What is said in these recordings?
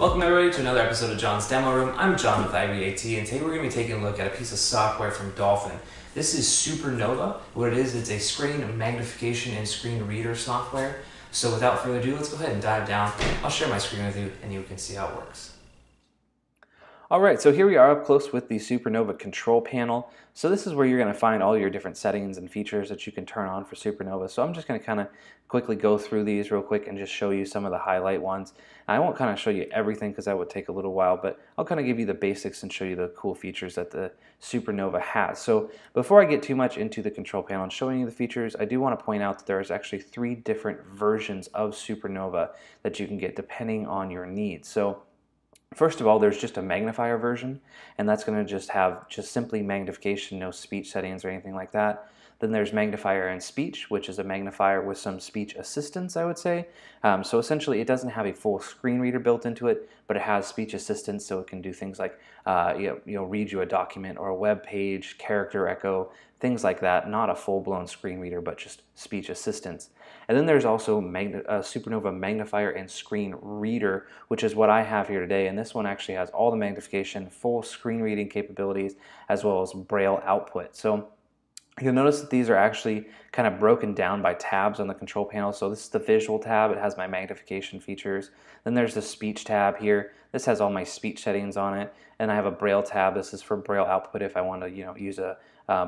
Welcome everybody to another episode of John's Demo Room. I'm John with Irie AT, and today we're going to be taking a look at a piece of software from Dolphin. This is Supernova. What it is, it's a screen magnification and screen reader software. So without further ado, let's go ahead and dive down. I'll share my screen with you and you can see how it works. Alright, so here we are up close with the Supernova control panel. So this is where you're going to find all your different settings and features that you can turn on for Supernova. So I'm just going to kind of quickly go through these real quick and just show you some of the highlight ones. And I won't kind of show you everything because that would take a little while, but I'll kind of give you the basics and show you the cool features that the Supernova has. So before I get too much into the control panel and showing you the features, I do want to point out that there's actually 3 different versions of Supernova that you can get depending on your needs. So first of all, there's just a magnifier version, and that's going to just have just simply magnification, no speech settings or anything like that. Then there's magnifier and speech, which is a magnifier with some speech assistance, I would say. So essentially, it doesn't have a full screen reader built into it, but it has speech assistance, so it can do things like read you a document or a web page, character echo, things like that. Not a full-blown screen reader, but just speech assistance. And then there's also Supernova magnifier and screen reader, which is what I have here today. And this one actually has all the magnification, full screen reading capabilities, as well as Braille output. So you'll notice that these are actually kind of broken down by tabs on the control panel. So this is the visual tab. It has my magnification features. Then there's the speech tab here. This has all my speech settings on it. And I have a Braille tab. This is for Braille output if I want to, use a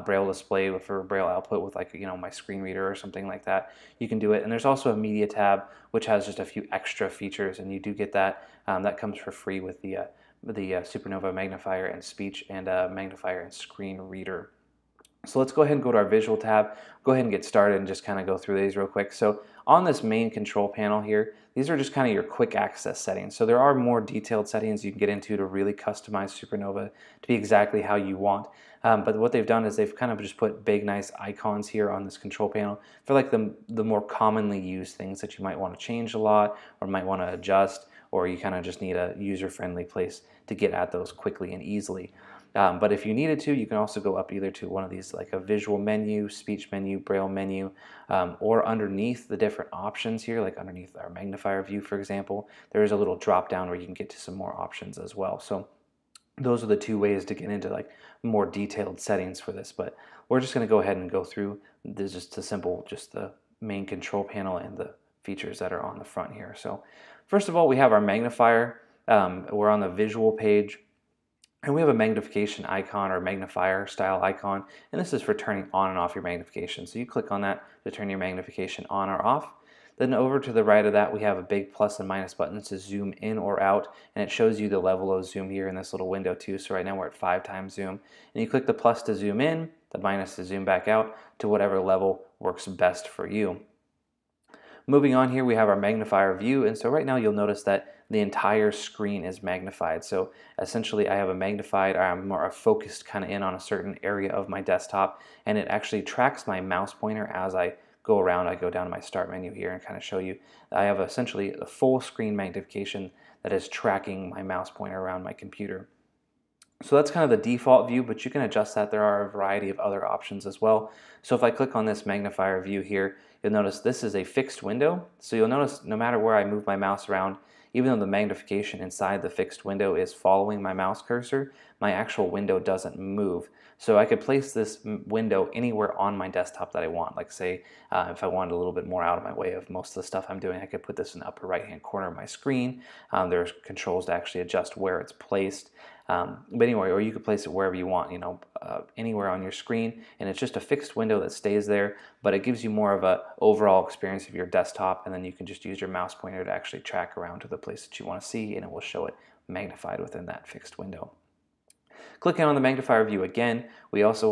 Braille display for Braille output with my screen reader or something like that. You can do it. And there's also a media tab, which has just a few extra features, and you do get that. That comes for free with the Supernova magnifier and speech and magnifier and screen reader. So let's go ahead and go to our visual tab, go ahead and get started and just kind of go through these real quick. So on this main control panel here, these are just kind of your quick access settings. So there are more detailed settings you can get into to really customize Supernova to be exactly how you want. But what they've done is they've kind of just put big, nice icons here on this control panel for like the more commonly used things that you might want to change a lot or might want to adjust, or you kind of just need a user-friendly place to get at those quickly and easily. But if you needed to, you can also go up either to one of these, like a visual menu, speech menu, Braille menu, or underneath the different options here, like underneath our magnifier view, for example, there is a little drop down where you can get to some more options as well. So those are the 2 ways to get into like more detailed settings for this, but we're just going to go ahead and go through this, just the main control panel and the features that are on the front here. So first of all, we have our magnifier. We're on the visual page. And we have a magnification icon or magnifier style icon, and this is for turning on and off your magnification. So you click on that to turn your magnification on or off. Then over to the right of that, we have a big plus and minus buttons to zoom in or out, and it shows you the level of zoom here in this little window too. So right now we're at 5x zoom, and you click the plus to zoom in, the minus to zoom back out to whatever level works best for you. Moving on here, we have our magnifier view, and so right now you'll notice that the entire screen is magnified. So essentially I have a magnified, or I'm more focused kind of in on a certain area of my desktop, and it actually tracks my mouse pointer as I go around. I go down to my start menu here and kind of show you. I have essentially a full screen magnification that is tracking my mouse pointer around my computer. So that's kind of the default view, but you can adjust that. There are a variety of other options as well. So if I click on this magnifier view here, you'll notice this is a fixed window. So you'll notice no matter where I move my mouse around, even though the magnification inside the fixed window is following my mouse cursor, my actual window doesn't move. So I could place this window anywhere on my desktop that I want. Like say, if I wanted a little bit more out of my way of most of the stuff I'm doing, I could put this in the upper right-hand corner of my screen. There's controls to actually adjust where it's placed. But anyway, or you could place it wherever you want, anywhere on your screen, and it's just a fixed window that stays there, but it gives you more of a overall experience of your desktop, and then you can just use your mouse pointer to actually track around to the place that you want to see, and it will show it magnified within that fixed window. Clicking on the magnifier view again, we have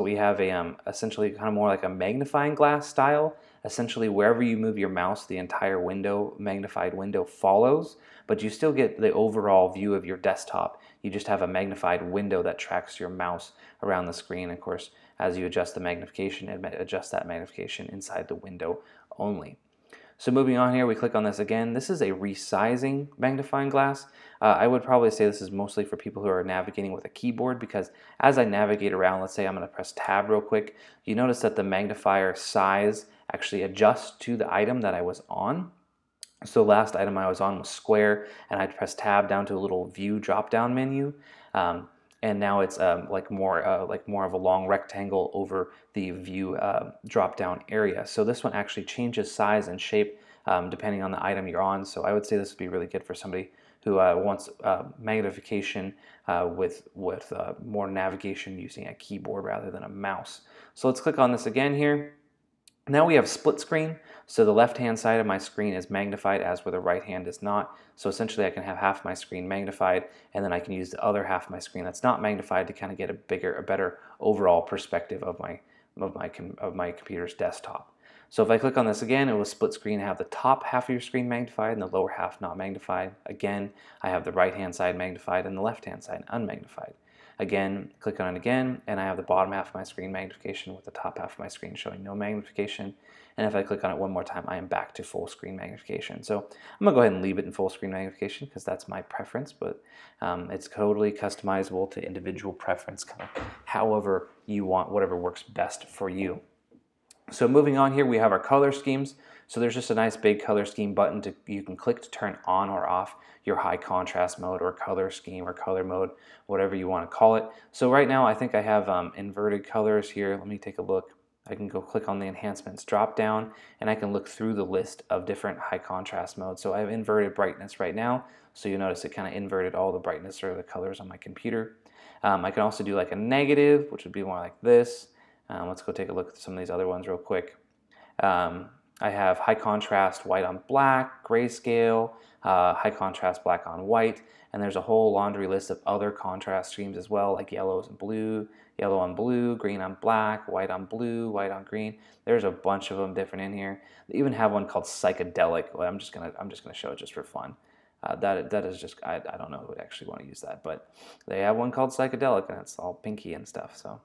a essentially kind of more like a magnifying glass style. Essentially, wherever you move your mouse, the entire window, magnified window, follows, but you still get the overall view of your desktop. You just have a magnified window that tracks your mouse around the screen. Of course, as you adjust the magnification, adjust that magnification inside the window only. So moving on here, we click on this again. This is a resizing magnifying glass. I would probably say this is mostly for people who are navigating with a keyboard, because as I navigate around, let's say I'm going to press tab real quick, you notice that the magnifier size actually adjusts to the item that I was on. So last item I was on was square, and I pressed tab down to a little view drop down menu, and now it's like more of a long rectangle over the view drop down area. So this one actually changes size and shape depending on the item you're on. So I would say this would be really good for somebody who wants magnification with more navigation using a keyboard rather than a mouse. So let's click on this again here. Now we have split screen, so the left-hand side of my screen is magnified as where the right hand is not. So essentially I can have half my screen magnified, and then I can use the other half of my screen that's not magnified to kind of get a better overall perspective of my computer's desktop. So if I click on this again, it will split screen, have the top half of your screen magnified and the lower half not magnified. Again, I have the right-hand side magnified and the left-hand side unmagnified. Again, click on it again, and I have the bottom half of my screen magnification with the top half of my screen showing no magnification. And if I click on it one more time, I am back to full screen magnification. So I'm gonna go ahead and leave it in full screen magnification because that's my preference, but it's totally customizable to individual preference, kind of however you want, whatever works best for you. So moving on here, we have our color schemes. So there's just a nice big color scheme button you can click to turn on or off your high contrast mode or color scheme or color mode, whatever you want to call it. So right now I think I have inverted colors here. Let me take a look. I can go click on the enhancements drop down and I can look through the list of different high contrast modes. So I have inverted brightness right now. So you'll notice it kind of inverted all the brightness or the colors on my computer. I can also do like a negative, which would be more like this. Let's go take a look at some of these other ones real quick. I have high contrast white on black, grayscale, high contrast black on white, and there's a whole laundry list of other contrast schemes as well, like yellows and blue, yellow on blue, green on black, white on blue, white on green. There's a bunch of them different in here. They even have one called psychedelic. Well, I'm just gonna show it just for fun. That is just, I don't know who would actually want to use that, but they have one called psychedelic, and it's all pinky and stuff. So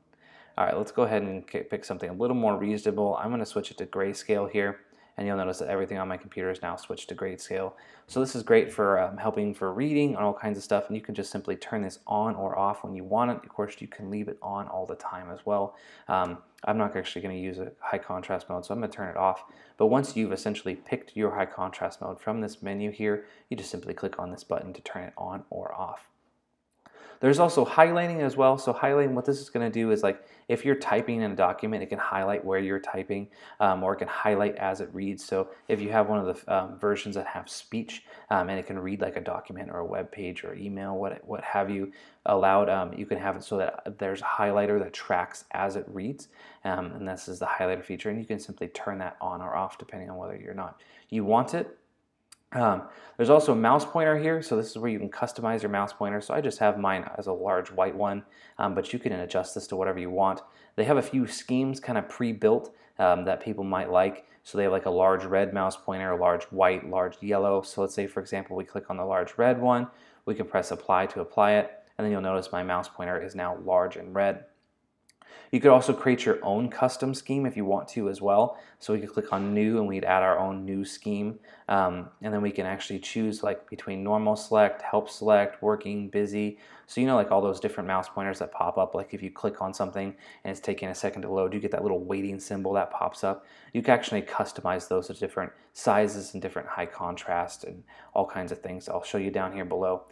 all right, let's go ahead and pick something a little more reasonable. I'm going to switch it to grayscale here, and you'll notice that everything on my computer is now switched to grayscale. So this is great for helping for reading and all kinds of stuff, and you can just simply turn this on or off when you want it. Of course, you can leave it on all the time as well. I'm not actually going to use a high contrast mode, so I'm going to turn it off. But once you've essentially picked your high contrast mode from this menu here, you just simply click on this button to turn it on or off. There's also highlighting as well. So highlighting, what this is going to do is, like, if you're typing in a document, it can highlight where you're typing, or it can highlight as it reads. So if you have one of the versions that have speech, and it can read like a document or a web page or email, what have you, allowed, you can have it so that there's a highlighter that tracks as it reads, and this is the highlighter feature, and you can simply turn that on or off depending on whether you want it. There's also a mouse pointer here, so this is where you can customize your mouse pointer. So I just have mine as a large white one, but you can adjust this to whatever you want. They have a few schemes kind of pre-built that people might like. So they have like a large red mouse pointer, a large white, large yellow. So let's say, for example, we click on the large red one, we can press apply to apply it, and then you'll notice my mouse pointer is now large and red. You could also create your own custom scheme if you want to as well. So we could click on new and we'd add our own new scheme. And then we can actually choose like between normal select, help select, working, busy. So, you know, like all those different mouse pointers that pop up, like if you click on something and it's taking a second to load, you get that little waiting symbol that pops up. You can actually customize those to different sizes and different high contrast and all kinds of things. I'll show you down here below.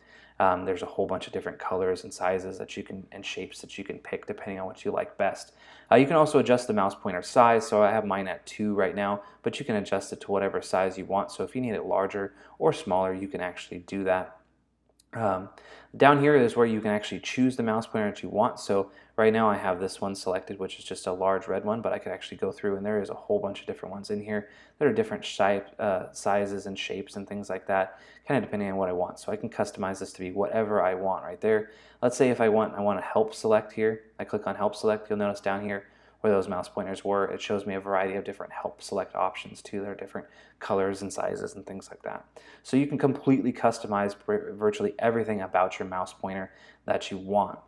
There's a whole bunch of different colors and sizes that you can, and shapes that you can pick depending on what you like best. You can also adjust the mouse pointer size. So I have mine at 2 right now, but you can adjust it to whatever size you want. So if you need it larger or smaller, you can actually do that. Down here is where you can actually choose the mouse pointer that you want. So right now I have this one selected, which is just a large red one, but I could actually go through, and there is a whole bunch of different ones in here that are different sizes and shapes and things like that, kind of depending on what I want. So I can customize this to be whatever I want right there. Let's say if I want to help select here, I click on help select. You'll notice down here where those mouse pointers were, it shows me a variety of different help select options too. There are different colors and sizes and things like that. So you can completely customize virtually everything about your mouse pointer that you want.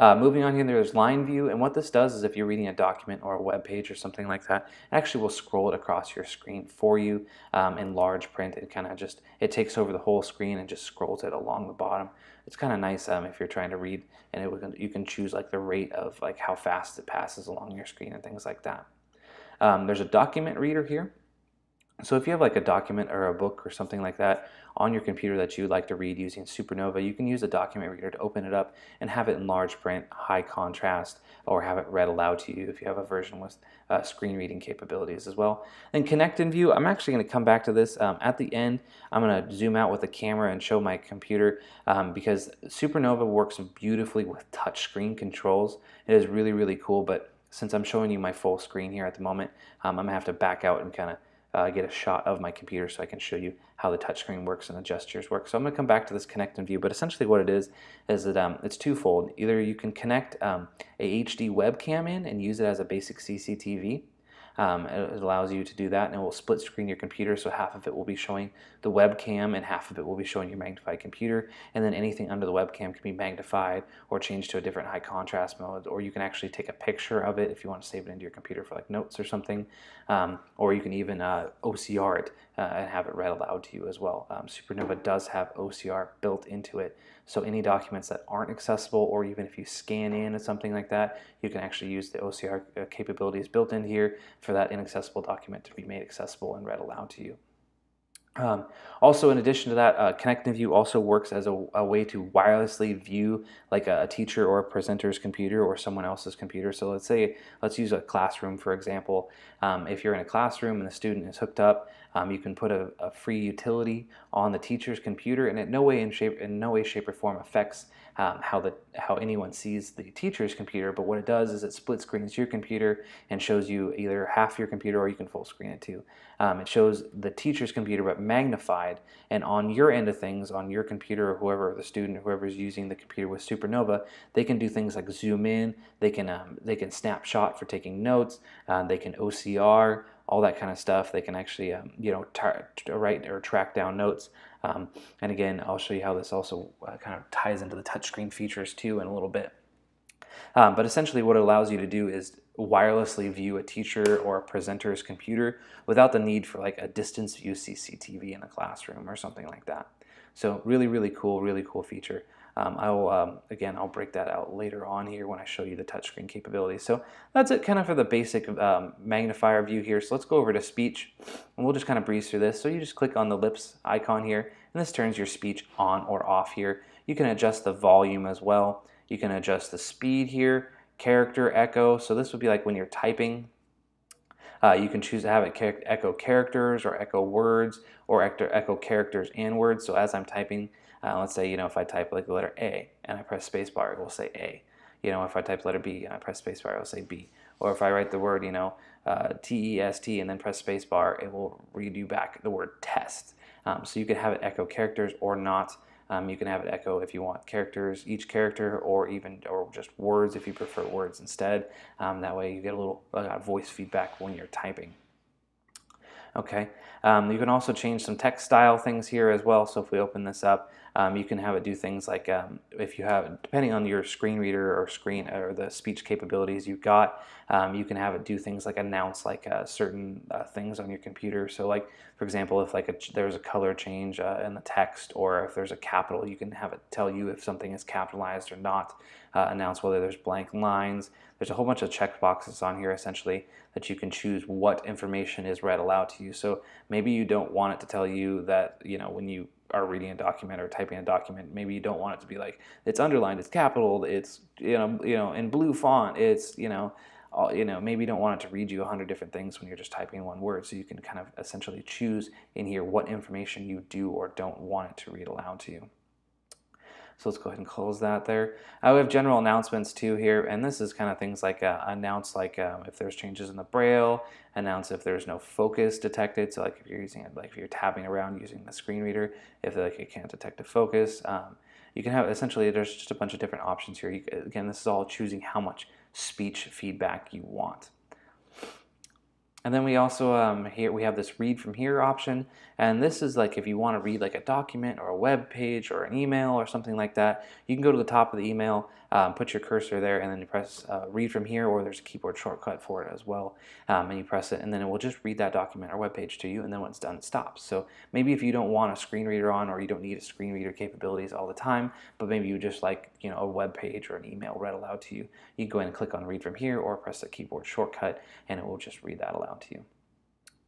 Moving on here, there's line view, and what this does is if you're reading a document or a web page or something like that, it actually will scroll it across your screen for you in large print. It kind of just, it takes over the whole screen and just scrolls it along the bottom. It's kind of nice if you're trying to read, and you can choose like the rate of like how fast it passes along your screen and things like that. There's a document reader here. So if you have like a document or a book or something like that on your computer that you'd like to read using Supernova, you can use a document reader to open it up and have it in large print, high contrast, or have it read aloud to you if you have a version with screen reading capabilities as well. And Connect and View, I'm actually going to come back to this at the end. I'm going to zoom out with the camera and show my computer because Supernova works beautifully with touchscreen controls. It is really, really cool, but since I'm showing you my full screen here at the moment, I'm going to have to back out and kind of get a shot of my computer so I can show you how the touchscreen works and the gestures work. So I'm going to come back to this Connect and View, but essentially what it is that it's twofold. Either you can connect a HD webcam in and use it as a basic CCTV. It allows you to do that, and it will split screen your computer, so half of it will be showing the webcam and half of it will be showing your magnified computer, and then anything under the webcam can be magnified or changed to a different high contrast mode, or you can actually take a picture of it if you want to save it into your computer for like notes or something, or you can even OCR it and have it read aloud to you as well. Supernova does have OCR built into it, so any documents that aren't accessible, or even if you scan in or something like that, you can actually use the OCR capabilities built in here for that inaccessible document to be made accessible and read aloud to you. Also, in addition to that, Connect and View also works as a way to wirelessly view like a teacher or a presenter's computer or someone else's computer. So let's use a classroom, for example. If you're in a classroom and the student is hooked up, you can put a free utility on the teacher's computer, and in no way, shape, or form affects how anyone sees the teacher's computer. But what it does is it split screens your computer and shows you either half your computer, or you can full screen it too. It shows the teacher's computer but magnified, and on your end of things, on your computer, or whoever, the student, whoever's using the computer with Supernova, they can do things like zoom in, they can snapshot for taking notes, they can OCR, all that kind of stuff. They can actually write or track down notes. And again, I'll show you how this also kind of ties into the touchscreen features too in a little bit. But essentially what it allows you to do is wirelessly view a teacher or a presenter's computer without the need for like a distance view CCTV in a classroom or something like that. So really, really cool feature. I'll break that out later on here when I show you the touchscreen capabilities. So that's it kind of for the basic magnifier view here. So let's go over to speech, and we'll just kind of breeze through this. So you just click on the lips icon here, and this turns your speech on or off here. You can adjust the volume as well. You can adjust the speed here, character, echo. So this would be like when you're typing. You can choose to have it echo characters or echo words, or echo characters and words. So as I'm typing, let's say, if I type like the letter A and I press spacebar, it will say A. If I type letter B and I press spacebar, it will say B. Or if I write the word, T-E-S-T and then press spacebar, it will read you back the word test. So you can have it echo characters or not. You can have it echo if you want characters, each character, or just words if you prefer words instead. That way you get a little voice feedback when you're typing. Okay, you can also change some text style things here as well. So if we open this up, you can have it do things like depending on your screen reader or the speech capabilities you've got, you can have it do things like announce like certain things on your computer. So like, for example, if like there's a color change in the text, or if there's a capital, you can have it tell you if something is capitalized or not, announce whether there's blank lines. There's a whole bunch of checkboxes on here essentially that you can choose what information is read aloud to you. So maybe you don't want it to tell you that, when you are reading a document or typing a document, maybe you don't want it to be like, it's underlined, it's capital, it's, in blue font, it's, maybe you don't want it to read you 100 different things when you're just typing one word. So you can kind of essentially choose in here what information you do or don't want it to read aloud to you. So let's go ahead and close that there. We have general announcements too here, and this is kind of things like announce like if there's changes in the Braille, announce if there's no focus detected. So like if you're using it, like if you're tabbing around using the screen reader, if like it can't detect a focus, you can have essentially there's just a bunch of different options here. Again, this is all choosing how much speech feedback you want. And then we also, here we have this read from here option, and this is like if you want to read like a document or a web page or an email or something like that, you can go to the top of the email, put your cursor there, and then you press read from here, or there's a keyboard shortcut for it as well, and you press it, and then it will just read that document or web page to you, and then when it's done, it stops. So maybe if you don't want a screen reader on, or you don't need a screen reader capabilities all the time, but maybe you just like a web page or an email read aloud to you, you can go in and click on read from here, or press the keyboard shortcut, and it will just read that aloud to you.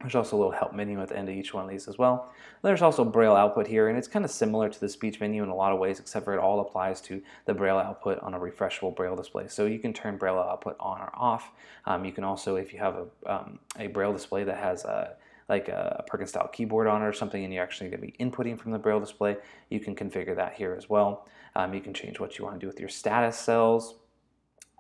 There's also a little help menu at the end of each one of these as well. There's also Braille output here, and it's kind of similar to the speech menu in a lot of ways, except for it all applies to the Braille output on a refreshable Braille display. So you can turn Braille output on or off. You can also, if you have a Braille display that has like a Perkins style keyboard on it or something, and you're actually going to be inputting from the Braille display, you can configure that here as well. You can change what you want to do with your status cells.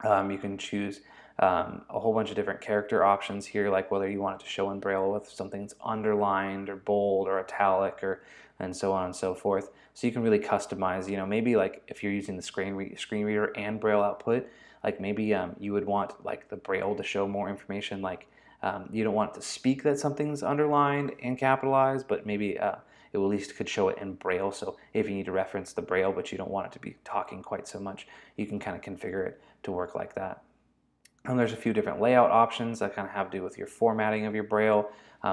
You can choose a whole bunch of different character options here, like whether you want it to show in Braille with something that's underlined or bold or italic or and so on and so forth. So you can really customize, you know, maybe like if you're using the screen reader and Braille output, like maybe you would want like the Braille to show more information, like you don't want it to speak that something's underlined and capitalized, but maybe it at least could show it in Braille. So if you need to reference the Braille, but you don't want it to be talking quite so much, you can kind of configure it to work like that. And there's a few different layout options that kind of have to do with your formatting of your Braille,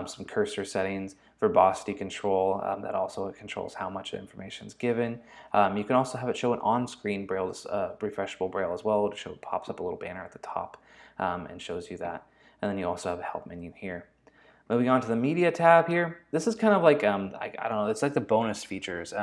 some cursor settings, verbosity control, that also controls how much information is given. You can also have it show an on-screen Braille, refreshable Braille as well, to show it pops up a little banner at the top and shows you that. And then you also have a help menu here. Moving on to the media tab here, this is kind of like, I don't know, it's like the bonus features.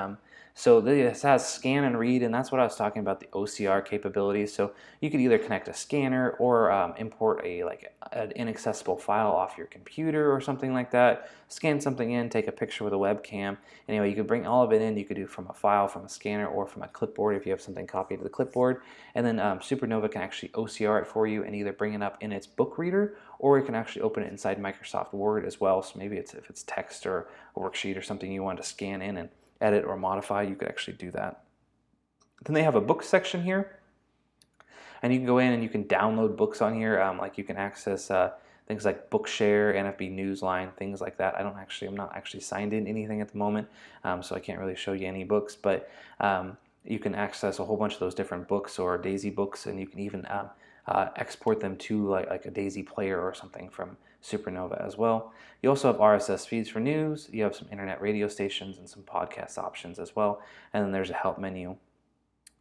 So this has scan and read, and that's what I was talking about, the OCR capabilities. So you could either connect a scanner or import an inaccessible file off your computer or something like that, scan something in, take a picture with a webcam. Anyway, you could bring all of it in. You could do from a file, from a scanner, or from a clipboard if you have something copied to the clipboard. And then Supernova can actually OCR it for you and either bring it up in its book reader, or you can actually open it inside Microsoft Word as well. So maybe it's if it's text or a worksheet or something you want to scan in and edit or modify, you could actually do that. Then they have a book section here, and you can go in and you can download books on here. Like you can access things like Bookshare, NFB Newsline, things like that. I'm not actually signed in anything at the moment, so I can't really show you any books, but you can access a whole bunch of those different books or Daisy books, and you can even export them to like a Daisy player or something from Supernova as well. You also have RSS feeds for news. You have some internet radio stations and some podcast options as well. And then there's a help menu.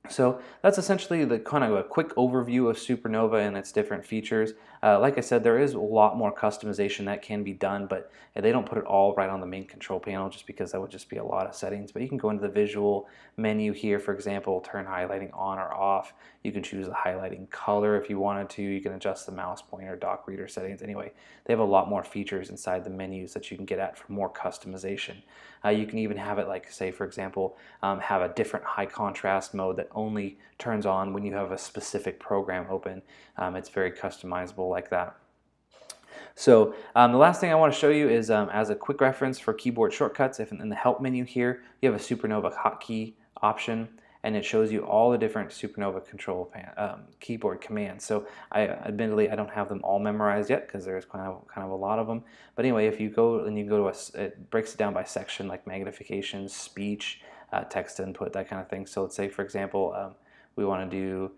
So that's essentially the kind of a quick overview of Supernova and its different features. Like I said, there is a lot more customization that can be done, but they don't put it all right on the main control panel just because that would just be a lot of settings. But you can go into the visual menu here, for example, turn highlighting on or off. You can choose the highlighting color if you wanted to. You can adjust the mouse pointer, dock reader settings. Anyway, they have a lot more features inside the menus that you can get at for more customization. You can even have it like, say, for example, have a different high contrast mode that only turns on when you have a specific program open. It's very customizable like that. So the last thing I want to show you is as a quick reference for keyboard shortcuts, if in the help menu here, you have a Supernova hotkey option, and it shows you all the different Supernova control keyboard commands. So admittedly, I don't have them all memorized yet because there's kind of a lot of them. But anyway, if you go and you go to it breaks it down by section, like magnification, speech, text input, that kind of thing. So let's say, for example, we want to do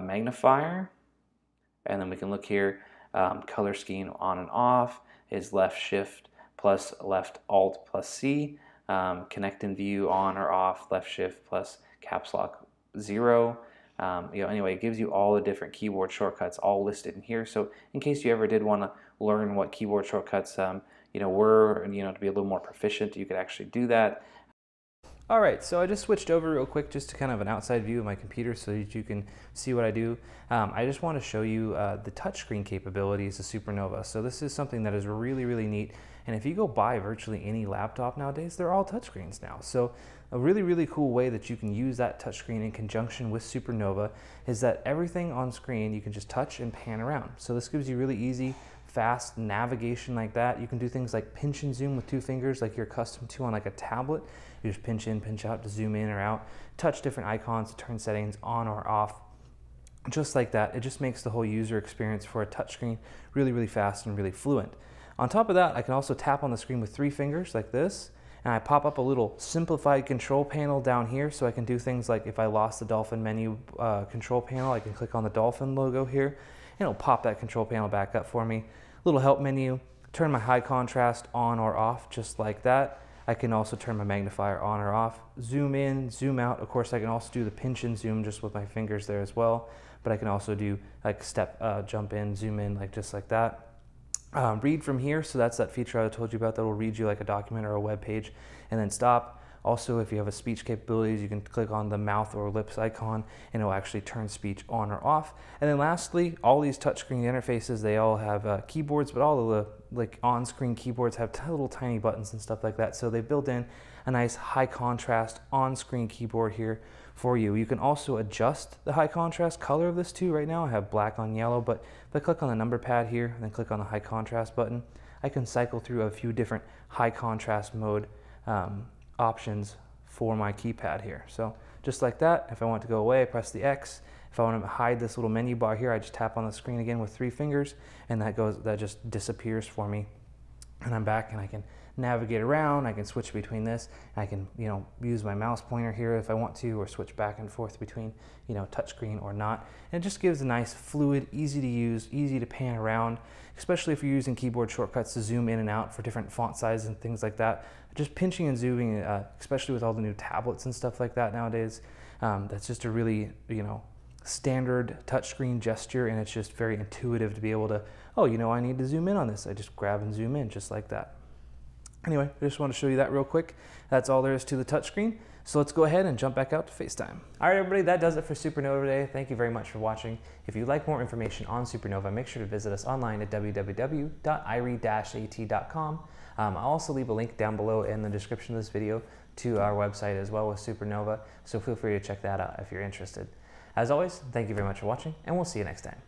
magnifier, and then we can look here, color scheme on and off is left shift plus left alt plus C, connect and view on or off, left shift plus caps lock 0. You know, anyway, it gives you all the different keyboard shortcuts all listed in here. So in case you ever did want to learn what keyboard shortcuts were, and to be a little more proficient, you could actually do that. All right, so I just switched over real quick just to kind of an outside view of my computer so that you can see what I do. I just want to show you the touchscreen capabilities of Supernova. So this is something that is really, really neat. And if you go buy virtually any laptop nowadays, they're all touchscreens now. So a really, really cool way that you can use that touchscreen in conjunction with Supernova is that everything on screen, you can just touch and pan around. So this gives you really easy, fast navigation like that. You can do things like pinch and zoom with two fingers like you're accustomed to on like a tablet. You just pinch in, pinch out to zoom in or out, touch different icons to turn settings on or off. Just like that, it just makes the whole user experience for a touchscreen really, really fast and really fluent. On top of that, I can also tap on the screen with three fingers like this, and I pop up a little simplified control panel down here, so I can do things like if I lost the Dolphin menu control panel, I can click on the Dolphin logo here, and it'll pop that control panel back up for me. Little help menu, turn my high contrast on or off just like that. I can also turn my magnifier on or off, zoom in, zoom out. Of course, I can also do the pinch and zoom just with my fingers there as well, but I can also do like step, jump in, zoom in, like just like that. Read from here, so that's that feature I told you about that will read you like a document or a web page, and then stop. Also, if you have a speech capabilities, you can click on the mouth or lips icon and it will actually turn speech on or off. And then lastly, all these touchscreen interfaces, they all have keyboards, but all of the like on-screen keyboards have little tiny buttons and stuff like that. So they built in a nice high contrast on-screen keyboard here for you. You can also adjust the high contrast color of this too. Right now I have black on yellow, but if I click on the number pad here and then click on the high contrast button, I can cycle through a few different high contrast mode options for my keypad here. So just like that, if I want to go away, I press the X. If I want to hide this little menu bar here, I just tap on the screen again with 3 fingers, and that just disappears for me. And I'm back, and I can navigate around, I can switch between this, I can, you know, use my mouse pointer here if I want to, or switch back and forth between, you know, touchscreen or not. And it just gives a nice fluid, easy to use, easy to pan around, especially if you're using keyboard shortcuts to zoom in and out for different font sizes and things like that. Just pinching and zooming, especially with all the new tablets and stuff like that nowadays, that's just a really, you know, standard touchscreen gesture, and it's just very intuitive to be able to, oh, you know, I need to zoom in on this. I just grab and zoom in just like that. Anyway, I just want to show you that real quick. That's all there is to the touchscreen. So let's go ahead and jump back out to FaceTime. All right, everybody, that does it for Supernova today. Thank you very much for watching. If you'd like more information on Supernova, make sure to visit us online at www.irie-at.com. I'll also leave a link down below in the description of this video to our website as well with Supernova, so feel free to check that out if you're interested. As always, thank you very much for watching, and we'll see you next time.